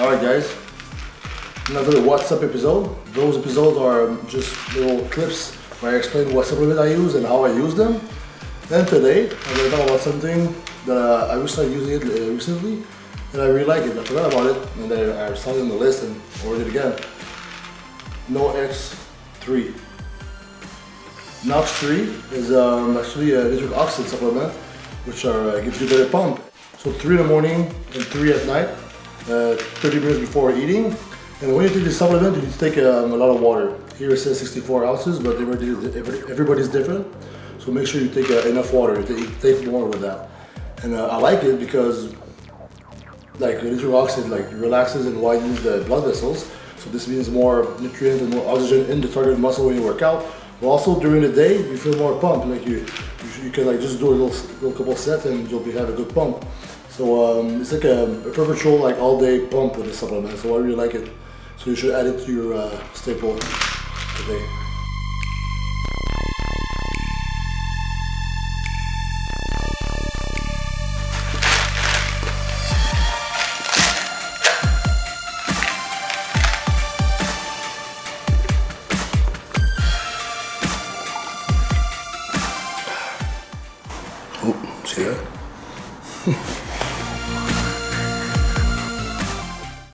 Alright guys, another WhatsApp episode. Those episodes are just little clips where I explain what supplement I use and how I use them. And today, I'm going to talk about something that I was using it recently and I really like it. I forgot about it and then I saw it on the list and ordered it again. Nox3. Nox3 is actually a nitric oxide supplement which gives you a better pump. So 3 in the morning and 3 at night, 30 minutes before eating. And when you take this supplement, you need to take a lot of water. Here it says 64 ounces, but everybody's different. So make sure you take enough water. You take more with that. And I like it because nitric oxide relaxes and widens the blood vessels. So this means more nutrients and more oxygen in the target muscle when you work out. But also during the day, you feel more pumped. You can just do a little couple sets and you'll have a good pump. So it's a perpetual all day pump with the supplement. So I really like it. So you should add it to your staple today. Oh, see that?